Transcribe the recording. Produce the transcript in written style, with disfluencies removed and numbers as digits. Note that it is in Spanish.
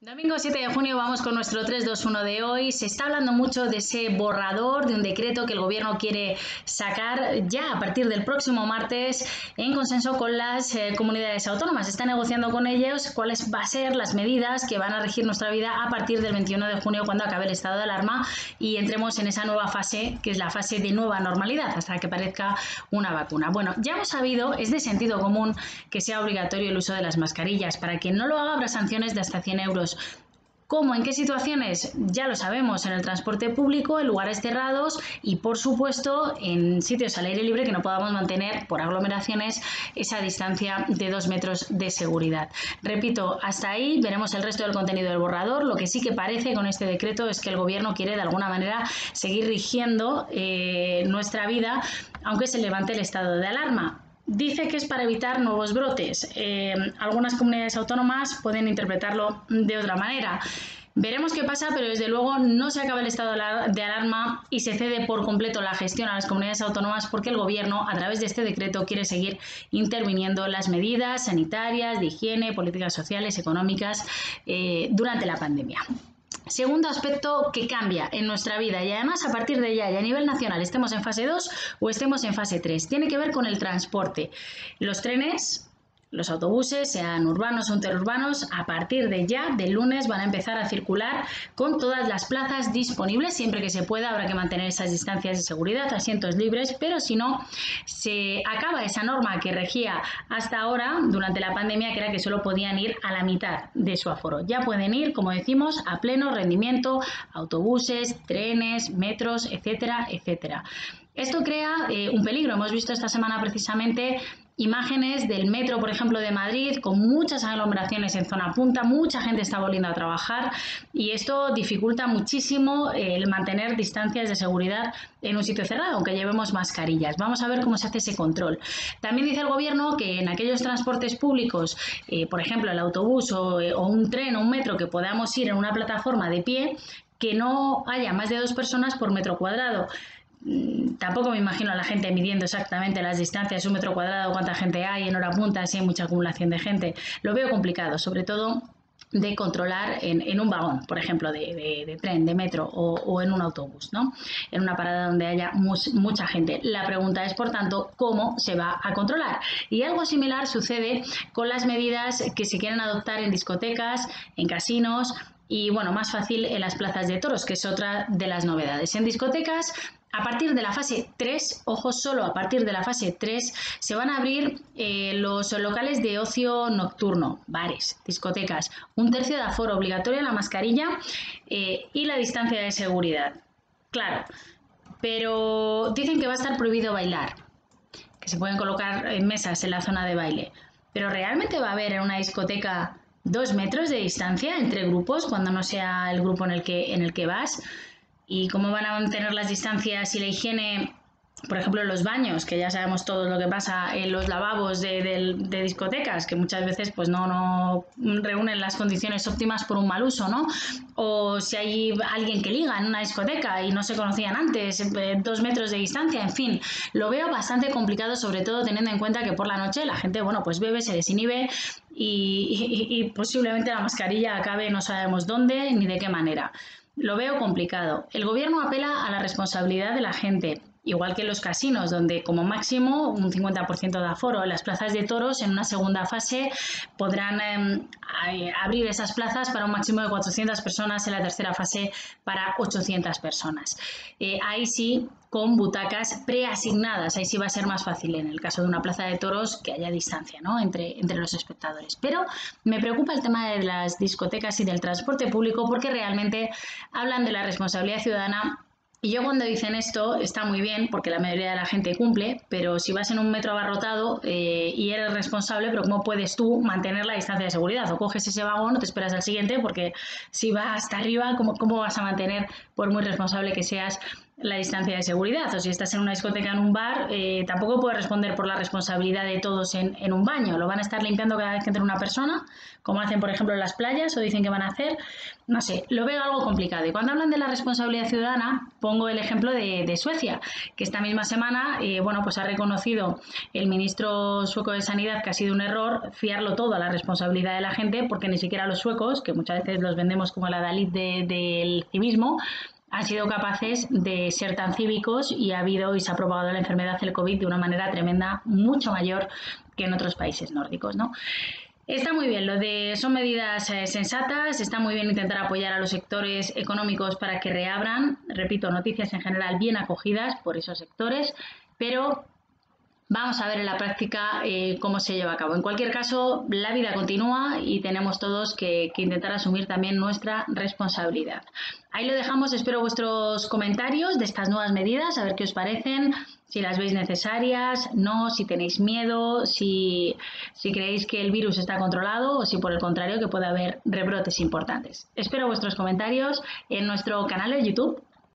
Domingo 7 de junio vamos con nuestro 321 de hoy. Se está hablando mucho de ese borrador de un decreto que el gobierno quiere sacar ya a partir del próximo martes en consenso con las comunidades autónomas. Está negociando con ellos cuáles van a ser las medidas que van a regir nuestra vida a partir del 21 de junio cuando acabe el estado de alarma y entremos en esa nueva fase que es la fase de nueva normalidad hasta que aparezca una vacuna. Bueno, ya hemos sabido, es de sentido común que sea obligatorio el uso de las mascarillas. Para quien no lo haga habrá sanciones de hasta 100 euros. ¿Cómo? ¿En qué situaciones? Ya lo sabemos, en el transporte público, en lugares cerrados y, por supuesto, en sitios al aire libre que no podamos mantener por aglomeraciones esa distancia de 2 metros de seguridad. Repito, hasta ahí veremos el resto del contenido del borrador. Lo que sí que parece con este decreto es que el gobierno quiere, de alguna manera, seguir rigiendo nuestra vida, aunque se levante el estado de alarma. Dice que es para evitar nuevos brotes. Algunas comunidades autónomas pueden interpretarlo de otra manera. Veremos qué pasa, pero desde luego no se acaba el estado de alarma y se cede por completo la gestión a las comunidades autónomas porque el gobierno, a través de este decreto, quiere seguir interviniendo en las medidas sanitarias, de higiene, políticas sociales, económicas, durante la pandemia. Segundo aspecto que cambia en nuestra vida y además a partir de ya y a nivel nacional estemos en fase 2 o estemos en fase 3, tiene que ver con el transporte. Los trenes, los autobuses, sean urbanos o interurbanos, a partir de ya, del lunes, van a empezar a circular con todas las plazas disponibles. Siempre que se pueda habrá que mantener esas distancias de seguridad, asientos libres, pero si no, se acaba esa norma que regía hasta ahora durante la pandemia, que era que solo podían ir a la mitad de su aforo. Ya pueden ir, como decimos, a pleno rendimiento, autobuses, trenes, metros, etcétera, etcétera. Esto crea un peligro. Hemos visto esta semana precisamente imágenes del metro, por ejemplo, de Madrid, con muchas aglomeraciones en zona punta, mucha gente está volviendo a trabajar y esto dificulta muchísimo el mantener distancias de seguridad en un sitio cerrado, aunque llevemos mascarillas. Vamos a ver cómo se hace ese control. También dice el gobierno que en aquellos transportes públicos, por ejemplo, el autobús o un tren o un metro, que podamos ir en una plataforma de pie, que no haya más de 2 personas por metro cuadrado. Tampoco me imagino a la gente midiendo exactamente las distancias, 1 metro cuadrado, cuánta gente hay en hora punta, si hay mucha acumulación de gente. Lo veo complicado, sobre todo de controlar en un vagón, por ejemplo, de tren, de metro o en un autobús, ¿no? En una parada donde haya mucha gente. La pregunta es, por tanto, ¿cómo se va a controlar? Y algo similar sucede con las medidas que se quieren adoptar en discotecas, en casinos y, bueno, más fácil en las plazas de toros, que es otra de las novedades. En discotecas, a partir de la fase 3, ojo, solo a partir de la fase 3, se van a abrir los locales de ocio nocturno, bares, discotecas, 1/3 de aforo, obligatoria la mascarilla y la distancia de seguridad. Claro, pero dicen que va a estar prohibido bailar, que se pueden colocar mesas en la zona de baile. Pero ¿realmente va a haber en una discoteca 2 metros de distancia entre grupos cuando no sea el grupo en el que vas? ¿Y cómo van a mantener las distancias y la higiene, por ejemplo, en los baños? Que ya sabemos todo lo que pasa en los lavabos de discotecas, que muchas veces pues no reúnen las condiciones óptimas por un mal uso, ¿no? O si hay alguien que liga en una discoteca y no se conocían antes, 2 metros de distancia, en fin. Lo veo bastante complicado, sobre todo teniendo en cuenta que por la noche la gente, bueno, pues bebe, se desinhibe y posiblemente la mascarilla acabe no sabemos dónde ni de qué manera. Lo veo complicado. El gobierno apela a la responsabilidad de la gente, igual que en los casinos, donde como máximo un 50% de aforo. En las plazas de toros, en una segunda fase, podrán abrir esas plazas para un máximo de 400 personas, en la tercera fase para 800 personas. Ahí sí, con butacas preasignadas, ahí sí va a ser más fácil en el caso de una plaza de toros que haya distancia, ¿no?, entre los espectadores. Pero me preocupa el tema de las discotecas y del transporte público porque realmente hablan de la responsabilidad ciudadana. Y yo cuando dicen esto está muy bien porque la mayoría de la gente cumple, pero si vas en un metro abarrotado y eres responsable, pero ¿cómo puedes tú mantener la distancia de seguridad? O coges ese vagón o te esperas al siguiente, porque si vas hasta arriba, ¿cómo vas a mantener, por muy responsable que seas, la distancia de seguridad, o si estás en una discoteca, en un bar, tampoco puedes responder por la responsabilidad de todos en un baño. Lo van a estar limpiando cada vez que entre una persona, como hacen por ejemplo en las playas, o dicen que van a hacer, no sé, lo veo algo complicado. Y cuando hablan de la responsabilidad ciudadana, pongo el ejemplo de Suecia, que esta misma semana bueno, pues ha reconocido el ministro sueco de Sanidad que ha sido un error fiarlo todo a la responsabilidad de la gente, porque ni siquiera los suecos, que muchas veces los vendemos como la Dalit del civismo, han sido capaces de ser tan cívicos, y ha habido y se ha propagado la enfermedad del COVID de una manera tremenda, mucho mayor que en otros países nórdicos, ¿no? Está muy bien, lo de son medidas sensatas, está muy bien intentar apoyar a los sectores económicos para que reabran, repito, noticias en general bien acogidas por esos sectores, pero vamos a ver en la práctica cómo se lleva a cabo. En cualquier caso, la vida continúa y tenemos todos que intentar asumir también nuestra responsabilidad. Ahí lo dejamos, espero vuestros comentarios de estas nuevas medidas, a ver qué os parecen, si las veis necesarias, no, si tenéis miedo, si creéis que el virus está controlado, o si por el contrario que puede haber rebrotes importantes. Espero vuestros comentarios en nuestro canal de YouTube.